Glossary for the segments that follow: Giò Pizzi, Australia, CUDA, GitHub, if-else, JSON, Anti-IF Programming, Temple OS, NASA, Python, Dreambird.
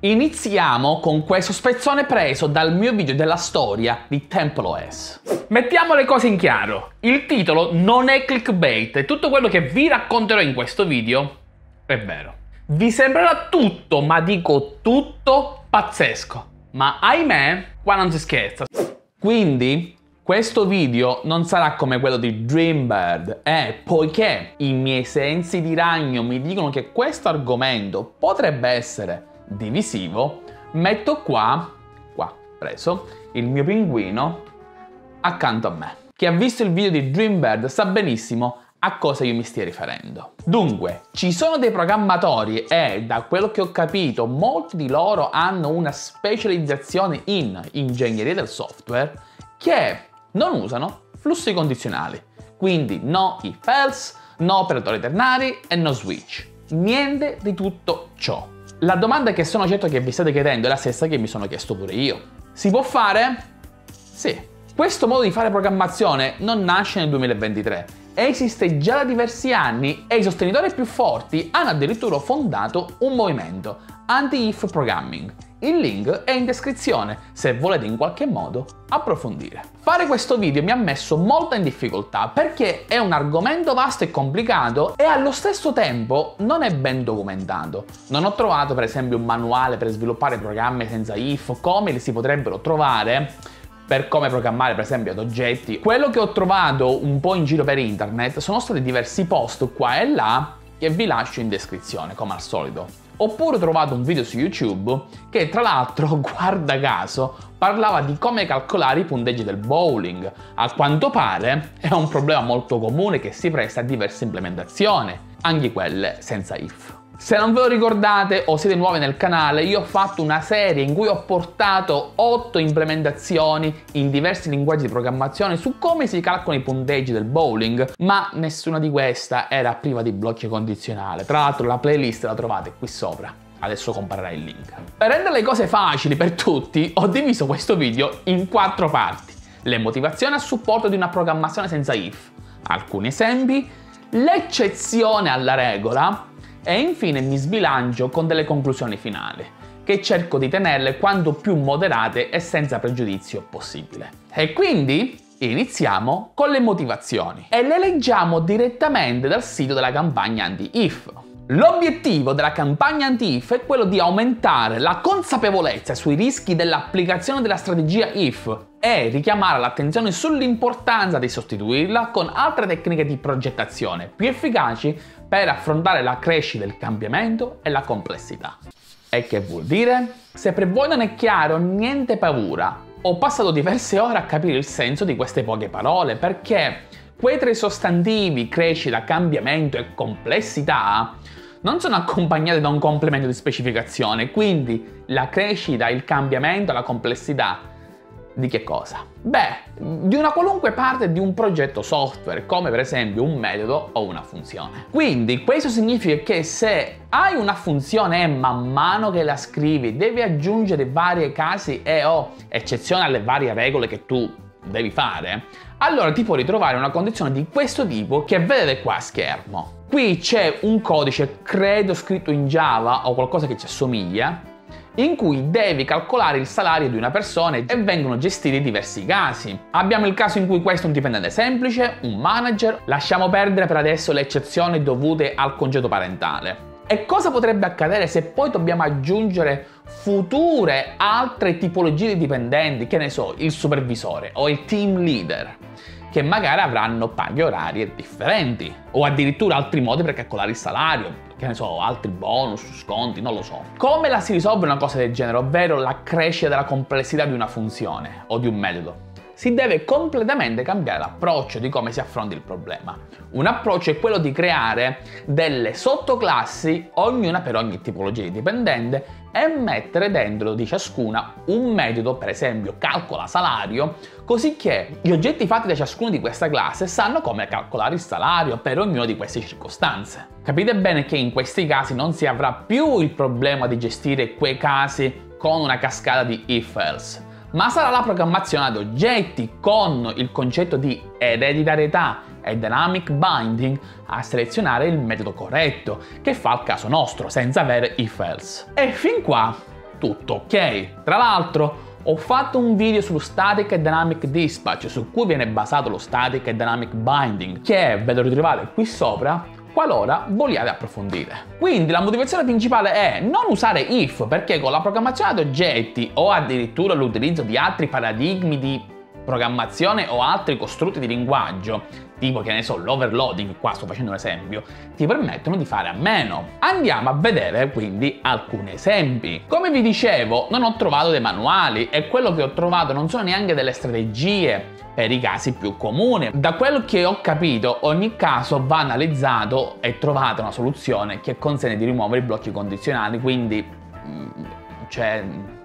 Iniziamo con questo spezzone preso dal mio video della storia di Temple OS. Mettiamo le cose in chiaro. Il titolo non è clickbait e tutto quello che vi racconterò in questo video è vero. Vi sembrerà tutto, ma dico tutto, pazzesco. Ma ahimè, qua non si scherza. Quindi questo video non sarà come quello di Dreambird poiché i miei sensi di ragno mi dicono che questo argomento potrebbe essere divisivo, metto qua preso il mio pinguino accanto a me. Chi ha visto il video di Dreambird sa benissimo a cosa io mi stia riferendo. Dunque, ci sono dei programmatori e da quello che ho capito molti di loro hanno una specializzazione in ingegneria del software che non usano flussi condizionali, quindi no if else, no operatori ternari e no switch, niente di tutto ciò. La domanda che sono certo che vi state chiedendo è la stessa che mi sono chiesto pure io. Si può fare? Sì. Questo modo di fare programmazione non nasce nel 2023, esiste già da diversi anni e i sostenitori più forti hanno addirittura fondato un movimento, Anti-IF Programming. Il link è in descrizione se volete in qualche modo approfondire. Fare questo video mi ha messo molto in difficoltà perché è un argomento vasto e complicato e allo stesso tempo non è ben documentato. Non ho trovato per esempio un manuale per sviluppare programmi senza if, come li si potrebbero trovare per come programmare per esempio ad oggetti. Quello che ho trovato un po' in giro per internet sono stati diversi post qua e là che vi lascio in descrizione come al solito. Oppure ho trovato un video su YouTube che tra l'altro, guarda caso, parlava di come calcolare i punteggi del bowling. A quanto pare è un problema molto comune che si presta a diverse implementazioni, anche quelle senza if. Se non ve lo ricordate o siete nuovi nel canale, io ho fatto una serie in cui ho portato 8 implementazioni in diversi linguaggi di programmazione su come si calcolano i punteggi del bowling, ma nessuna di queste era priva di blocchi condizionali. Tra l'altro la playlist la trovate qui sopra, adesso comparirà il link. Per rendere le cose facili per tutti, ho diviso questo video in 4 parti. Le motivazioni a supporto di una programmazione senza if, alcuni esempi, l'eccezione alla regola, e infine mi sbilancio con delle conclusioni finali, che cerco di tenerle quanto più moderate e senza pregiudizio possibile. E quindi iniziamo con le motivazioni e le leggiamo direttamente dal sito della campagna anti-if. L'obiettivo della campagna anti-if è quello di aumentare la consapevolezza sui rischi dell'applicazione della strategia if e richiamare l'attenzione sull'importanza di sostituirla con altre tecniche di progettazione più efficaci per affrontare la crescita, il cambiamento e la complessità. E che vuol dire? Se per voi non è chiaro, niente paura. Ho passato diverse ore a capire il senso di queste poche parole perché quei 3 sostantivi, crescita, cambiamento e complessità, non sono accompagnati da un complemento di specificazione, quindi la crescita, il cambiamento, la complessità, di che cosa? Beh, di una qualunque parte di un progetto software, come per esempio un metodo o una funzione. Quindi questo significa che se hai una funzione e man mano che la scrivi devi aggiungere varie casi e o eccezioni alle varie regole che tu devi fare, allora ti puoi ritrovare una condizione di questo tipo che vedete qua a schermo. Qui c'è un codice, credo scritto in Java o qualcosa che ci assomiglia, in cui devi calcolare il salario di una persona e vengono gestiti diversi casi. Abbiamo il caso in cui questo è un dipendente semplice, un manager, lasciamo perdere per adesso le eccezioni dovute al congedo parentale. E cosa potrebbe accadere se poi dobbiamo aggiungere future altre tipologie di dipendenti, che ne so, il supervisore o il team leader, che magari avranno paghe orarie differenti o addirittura altri modi per calcolare il salario, che ne so, altri bonus, sconti, non lo so. Come la si risolve una cosa del genere, ovvero la crescita della complessità di una funzione o di un metodo? Si deve completamente cambiare l'approccio di come si affronta il problema. Un approccio è quello di creare delle sottoclassi, ognuna per ogni tipologia di dipendente, e mettere dentro di ciascuna un metodo, per esempio calcola salario, così che gli oggetti fatti da ciascuno di questa classe sanno come calcolare il salario per ognuna di queste circostanze. Capite bene che in questi casi non si avrà più il problema di gestire quei casi con una cascata di if-else, ma sarà la programmazione ad oggetti con il concetto di ereditarietà e dynamic binding a selezionare il metodo corretto che fa il caso nostro senza avere if else. E fin qua tutto, ok? Tra l'altro ho fatto un video sullo Static e Dynamic Dispatch, su cui viene basato lo Static e Dynamic Binding, che ve lo ritrovate qui sopra qualora vogliate approfondire. Quindi la motivazione principale è non usare if, perché con la programmazione ad oggetti o addirittura l'utilizzo di altri paradigmi di programmazione o altri costrutti di linguaggio, tipo che ne so l'overloading, qua sto facendo un esempio, ti permettono di fare a meno. Andiamo a vedere quindi alcuni esempi. Come vi dicevo, non ho trovato dei manuali e quello che ho trovato non sono neanche delle strategie per i casi più comuni. Da quello che ho capito, ogni caso va analizzato e trovata una soluzione che consente di rimuovere i blocchi condizionali, quindi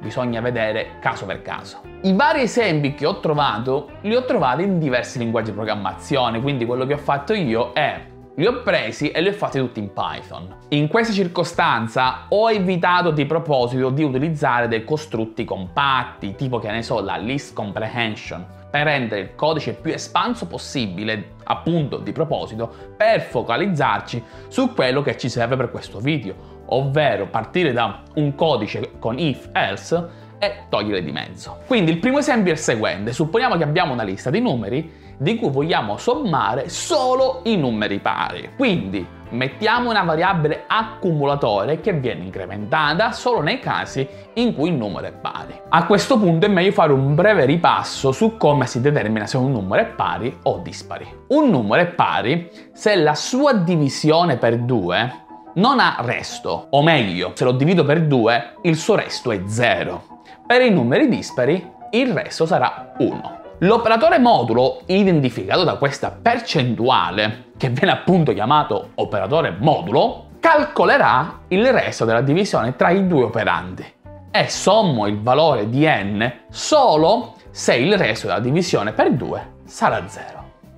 bisogna vedere caso per caso. I vari esempi che ho trovato li ho trovati in diversi linguaggi di programmazione, quindi quello che ho fatto io è li ho presi e li ho fatti tutti in Python. In questa circostanza ho evitato di proposito di utilizzare dei costrutti compatti, tipo che ne so la list comprehension, per rendere il codice più espanso possibile, appunto di proposito, per focalizzarci su quello che ci serve per questo video, ovvero partire da un codice con if, else e togliere di mezzo. Quindi il primo esempio è il seguente. Supponiamo che abbiamo una lista di numeri di cui vogliamo sommare solo i numeri pari. Quindi mettiamo una variabile accumulatore che viene incrementata solo nei casi in cui il numero è pari. A questo punto è meglio fare un breve ripasso su come si determina se un numero è pari o dispari. Un numero è pari se la sua divisione per 2 non ha resto, o meglio, se lo divido per 2 il suo resto è 0. Per i numeri dispari il resto sarà 1. L'operatore modulo, identificato da questa percentuale, che viene appunto chiamato operatore modulo, calcolerà il resto della divisione tra i due operandi e sommo il valore di n solo se il resto della divisione per 2 sarà 0.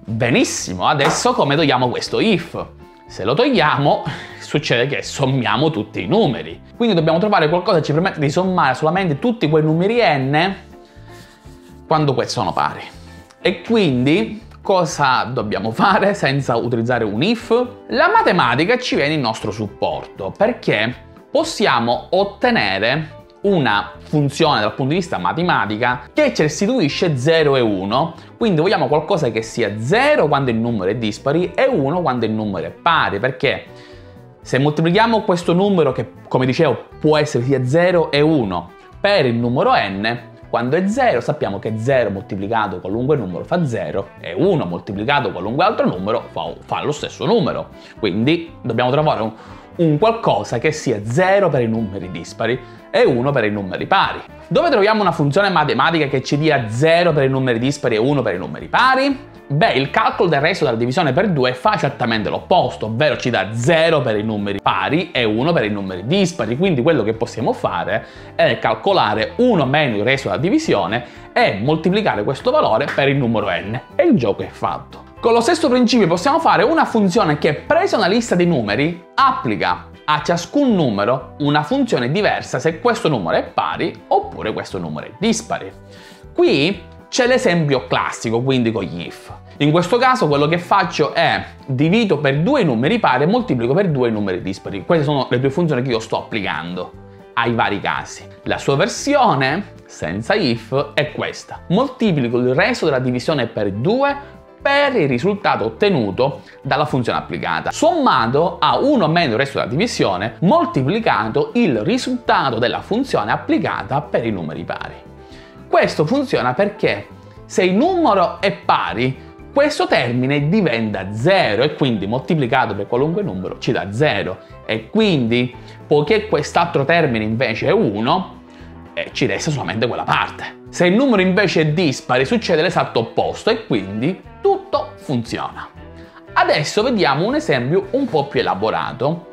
Benissimo, adesso come togliamo questo if? Se lo togliamo succede che sommiamo tutti i numeri, quindi dobbiamo trovare qualcosa che ci permette di sommare solamente tutti quei numeri n quando questi sono pari. E quindi cosa dobbiamo fare senza utilizzare un if? La matematica ci viene in nostro supporto, perché possiamo ottenere una funzione dal punto di vista matematica che ci restituisce 0 e 1, quindi vogliamo qualcosa che sia 0 quando il numero è dispari e 1 quando il numero è pari, perché se moltiplichiamo questo numero, che come dicevo può essere sia 0 e 1, per il numero n, quando è 0 sappiamo che 0 moltiplicato qualunque numero fa 0 e 1 moltiplicato qualunque altro numero fa lo stesso numero. Quindi dobbiamo trovare un qualcosa che sia 0 per i numeri dispari e 1 per i numeri pari. Dove troviamo una funzione matematica che ci dia 0 per i numeri dispari e 1 per i numeri pari? Beh, il calcolo del resto della divisione per 2 fa esattamente l'opposto, ovvero ci dà 0 per i numeri pari e 1 per i numeri dispari, quindi quello che possiamo fare è calcolare 1 meno il resto della divisione e moltiplicare questo valore per il numero n, e il gioco è fatto. Con lo stesso principio possiamo fare una funzione che, presa una lista di numeri, applica a ciascun numero una funzione diversa se questo numero è pari oppure questo numero è dispari. Qui c'è l'esempio classico, quindi con gli if. In questo caso quello che faccio è divido per 2 i numeri pari e moltiplico per 2 i numeri dispari. Queste sono le due funzioni che io sto applicando ai vari casi. La sua versione, senza if, è questa. Moltiplico il resto della divisione per 2 per il risultato ottenuto dalla funzione applicata, sommato a 1 meno il resto della divisione, moltiplicato il risultato della funzione applicata per i numeri pari. Questo funziona perché se il numero è pari, questo termine diventa 0 e quindi moltiplicato per qualunque numero ci dà 0. E quindi, poiché quest'altro termine invece è 1, ci resta solamente quella parte. Se il numero invece è dispari, succede l'esatto opposto e quindi tutto funziona. Adesso vediamo un esempio un po' più elaborato,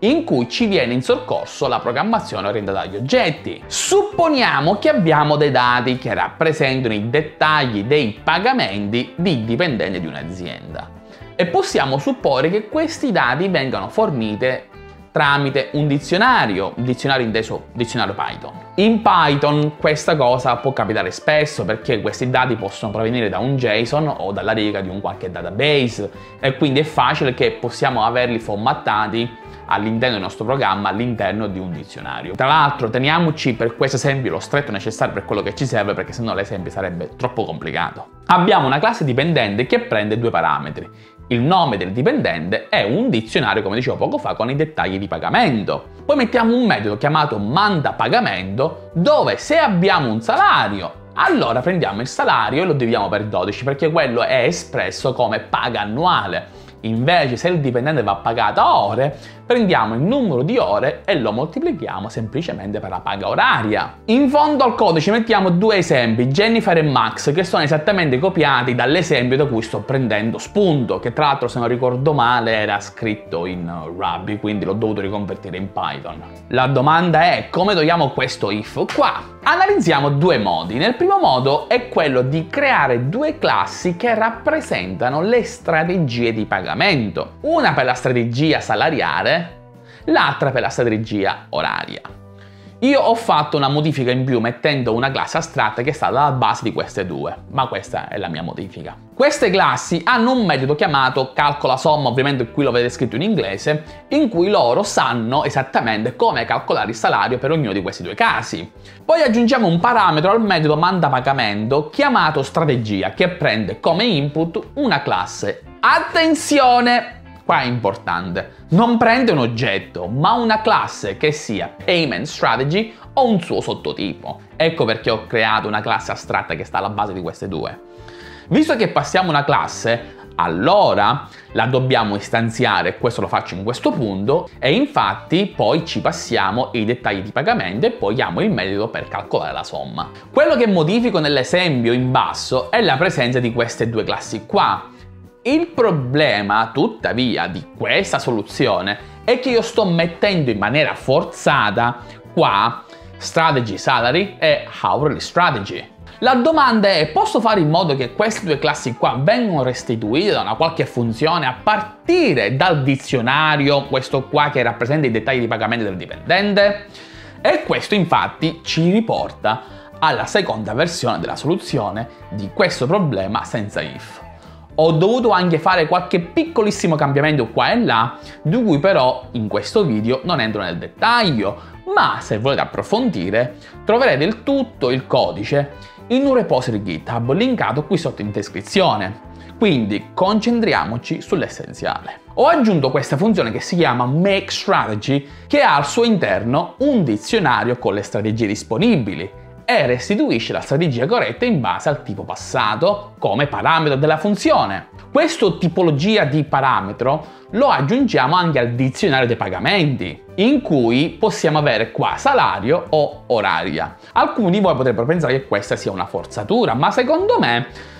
in cui ci viene in soccorso la programmazione orientata agli oggetti. Supponiamo che abbiamo dei dati che rappresentano i dettagli dei pagamenti di dipendenti di un'azienda e possiamo supporre che questi dati vengano forniti tramite un dizionario, inteso dizionario Python. In Python questa cosa può capitare spesso perché questi dati possono provenire da un JSON o dalla riga di un qualche database e quindi è facile che possiamo averli formattati all'interno del nostro programma, all'interno di un dizionario. Tra l'altro teniamoci per questo esempio lo stretto necessario per quello che ci serve, perché sennò l'esempio sarebbe troppo complicato. Abbiamo una classe dipendente che prende due parametri. Il nome del dipendente è un dizionario, come dicevo poco fa, con i dettagli di pagamento. Poi mettiamo un metodo chiamato mandapagamento, dove se abbiamo un salario, allora prendiamo il salario e lo dividiamo per 12, perché quello è espresso come paga annuale. Invece, se il dipendente va pagato a ore, prendiamo il numero di ore e lo moltiplichiamo semplicemente per la paga oraria. In fondo al codice mettiamo due esempi, Jennifer e Max, che sono esattamente copiati dall'esempio da cui sto prendendo spunto, che tra l'altro, se non ricordo male, era scritto in Ruby, quindi l'ho dovuto riconvertire in Python. La domanda è: come togliamo questo if qua? Analizziamo due modi. Nel primo modo è quello di creare due classi che rappresentano le strategie di pagamento, una per la strategia salariale, l'altra per la strategia oraria. Io ho fatto una modifica in più mettendo una classe astratta che sta alla base di queste due, ma questa è la mia modifica. Queste classi hanno un metodo chiamato calcola somma, ovviamente qui lo vedete scritto in inglese, in cui loro sanno esattamente come calcolare il salario per ognuno di questi due casi. Poi aggiungiamo un parametro al metodo manda pagamento chiamato strategia, che prende come input una classe. Attenzione! Qua è importante, non prende un oggetto, ma una classe che sia Payment Strategy o un suo sottotipo. Ecco perché ho creato una classe astratta che sta alla base di queste due. Visto che passiamo una classe, allora la dobbiamo istanziare, questo lo faccio in questo punto, e infatti poi ci passiamo i dettagli di pagamento e poi diamo il metodo per calcolare la somma. Quello che modifico nell'esempio in basso è la presenza di queste due classi qua. Il problema, tuttavia, di questa soluzione è che io sto mettendo in maniera forzata qua Strategy Salary e Hourly Strategy. La domanda è: posso fare in modo che queste due classi qua vengano restituite da una qualche funzione a partire dal dizionario, questo qua che rappresenta i dettagli di pagamento del dipendente? E questo infatti ci riporta alla seconda versione della soluzione di questo problema senza if. Ho dovuto anche fare qualche piccolissimo cambiamento qua e là, di cui però in questo video non entro nel dettaglio, ma se volete approfondire troverete il tutto il codice in un repository GitHub linkato qui sotto in descrizione. Quindi concentriamoci sull'essenziale. Ho aggiunto questa funzione che si chiama Make Strategy, che ha al suo interno un dizionario con le strategie disponibili e restituisce la strategia corretta in base al tipo passato come parametro della funzione. Questa tipologia di parametro lo aggiungiamo anche al dizionario dei pagamenti, in cui possiamo avere qua salario o oraria. Alcuni di voi potrebbero pensare che questa sia una forzatura, ma secondo me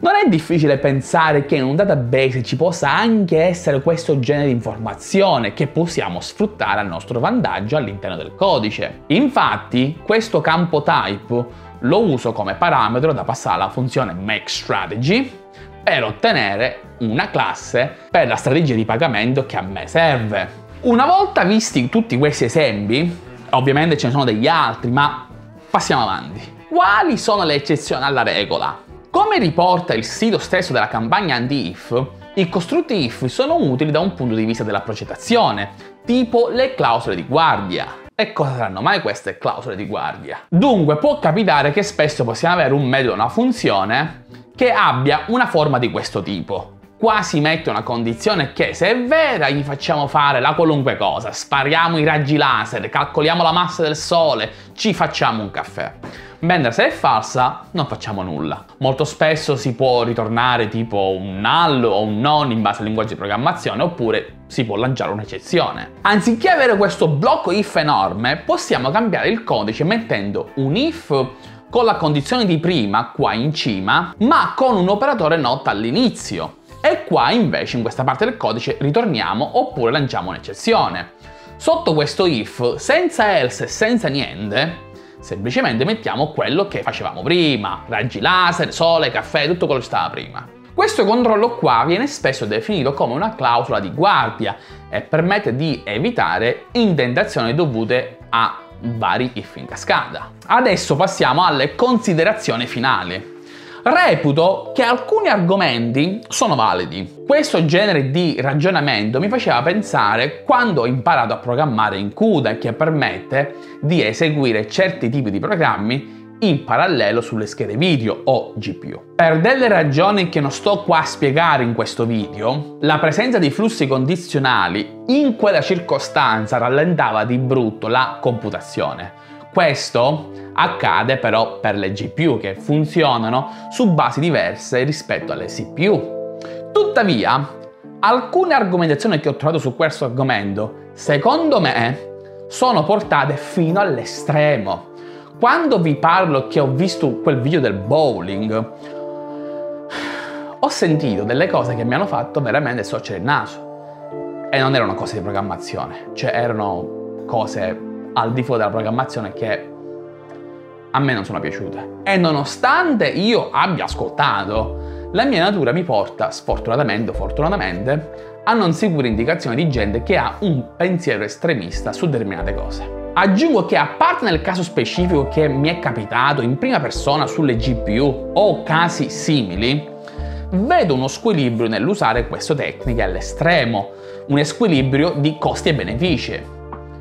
non è difficile pensare che in un database ci possa anche essere questo genere di informazione che possiamo sfruttare a nostro vantaggio all'interno del codice. Infatti, questo campo type lo uso come parametro da passare alla funzione makeStrategy per ottenere una classe per la strategia di pagamento che a me serve. Una volta visti tutti questi esempi, ovviamente ce ne sono degli altri, ma passiamo avanti. Quali sono le eccezioni alla regola? Come riporta il sito stesso della campagna anti-if, i costrutti if sono utili da un punto di vista della progettazione, tipo le clausole di guardia. E cosa saranno mai queste clausole di guardia? Dunque, può capitare che spesso possiamo avere un metodo o una funzione che abbia una forma di questo tipo. Qua si mette una condizione che, se è vera, gli facciamo fare la qualunque cosa, spariamo i raggi laser, calcoliamo la massa del sole, ci facciamo un caffè. Mentre se è falsa non facciamo nulla. Molto spesso si può ritornare tipo un null o un non in base al linguaggio di programmazione, oppure si può lanciare un'eccezione. Anziché avere questo blocco if enorme, possiamo cambiare il codice mettendo un if con la condizione di prima qua in cima, ma con un operatore not all'inizio. E qua invece, in questa parte del codice, ritorniamo oppure lanciamo un'eccezione. Sotto questo if, senza else e senza niente, semplicemente mettiamo quello che facevamo prima: raggi laser, sole, caffè, tutto quello che stava prima. Questo controllo qua viene spesso definito come una clausola di guardia e permette di evitare indentazioni dovute a vari if in cascata. Adesso passiamo alle considerazioni finali. Reputo che alcuni argomenti sono validi. Questo genere di ragionamento mi faceva pensare quando ho imparato a programmare in CUDA, che permette di eseguire certi tipi di programmi in parallelo sulle schede video o GPU. Per delle ragioni che non sto qua a spiegare in questo video, la presenza di flussi condizionali in quella circostanza rallentava di brutto la computazione. Questo accade però per le GPU, che funzionano su basi diverse rispetto alle CPU. Tuttavia, alcune argomentazioni che ho trovato su questo argomento, secondo me, sono portate fino all'estremo. Quando vi parlo che ho visto quel video del bowling, ho sentito delle cose che mi hanno fatto veramente storcere il naso. E non erano cose di programmazione, cioè erano cose al di fuori della programmazione che a me non sono piaciute. E nonostante io abbia ascoltato, la mia natura mi porta, sfortunatamente o fortunatamente, a non seguire indicazioni di gente che ha un pensiero estremista su determinate cose. Aggiungo che, a parte nel caso specifico che mi è capitato in prima persona sulle GPU o casi simili, vedo uno squilibrio nell'usare queste tecniche all'estremo, un squilibrio di costi e benefici.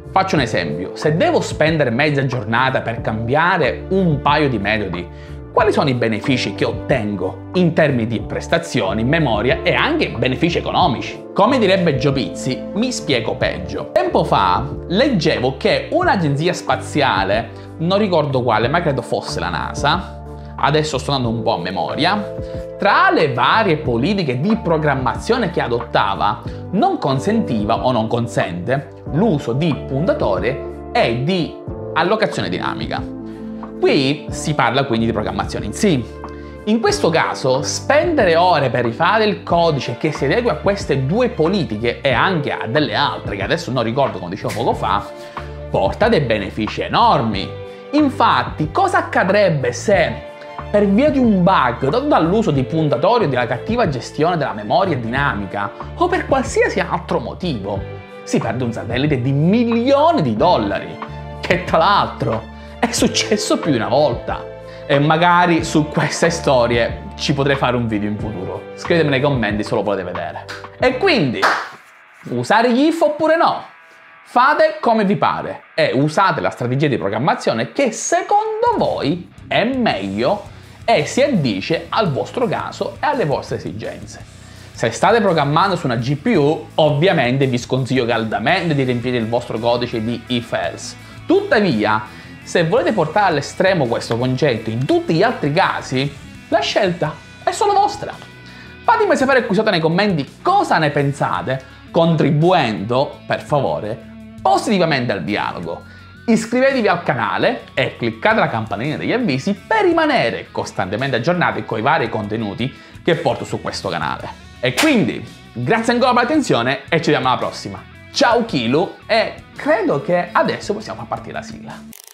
Faccio un esempio: se devo spendere mezza giornata per cambiare un paio di metodi, quali sono i benefici che ottengo in termini di prestazioni, memoria e anche benefici economici? Come direbbe Giò Pizzi, mi spiego peggio. Tempo fa leggevo che un'agenzia spaziale, non ricordo quale, ma credo fosse la NASA, adesso sto andando un po' a memoria, tra le varie politiche di programmazione che adottava, non consentiva o non consente l'uso di puntatore e di allocazione dinamica. Qui si parla quindi di programmazione in sì. In questo caso, spendere ore per rifare il codice che si adegua a queste due politiche e anche a delle altre, che adesso non ricordo come dicevo poco fa, porta dei benefici enormi. Infatti, cosa accadrebbe se, per via di un bug dato dall'uso di puntatori o della cattiva gestione della memoria dinamica, o per qualsiasi altro motivo, si perde un satellite di milioni di dollari, che tra l'altro è successo più di una volta? E magari su queste storie ci potrei fare un video in futuro. Scrivetemi nei commenti se lo volete vedere. E quindi, usare gli if oppure no? Fate come vi pare e usate la strategia di programmazione che secondo voi è meglio e si addice al vostro caso e alle vostre esigenze. Se state programmando su una GPU, ovviamente vi sconsiglio caldamente di riempire il vostro codice di if else. Tuttavia, se volete portare all'estremo questo concetto in tutti gli altri casi, la scelta è solo vostra. Fatemi sapere qui sotto nei commenti cosa ne pensate, contribuendo, per favore, positivamente al dialogo. Iscrivetevi al canale e cliccate la campanellina degli avvisi per rimanere costantemente aggiornati con i vari contenuti che porto su questo canale. E quindi, grazie ancora per l'attenzione e ci vediamo alla prossima. Ciao Kilu, e credo che adesso possiamo far partire la sigla.